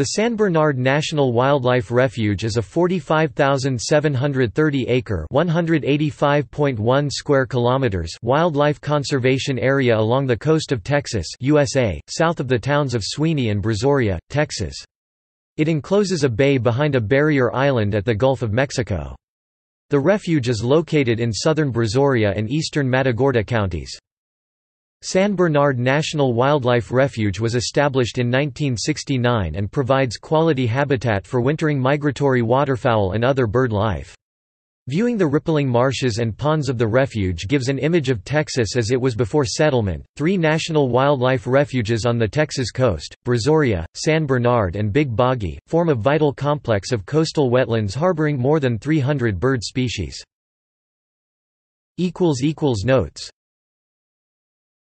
The San Bernard National Wildlife Refuge is a 45,730-acre (185.1 square kilometers) wildlife conservation area along the coast of Texas, USA, south of the towns of Sweeny and Brazoria, Texas. It encloses a bay behind a barrier island at the Gulf of Mexico. The refuge is located in southern Brazoria and eastern Matagorda counties. San Bernard National Wildlife Refuge was established in 1969 and provides quality habitat for wintering migratory waterfowl and other bird life. Viewing the rippling marshes and ponds of the refuge gives an image of Texas as it was before settlement. Three national wildlife refuges on the Texas coast, Brazoria, San Bernard, and Big Boggy, form a vital complex of coastal wetlands harboring more than 300 bird species. Notes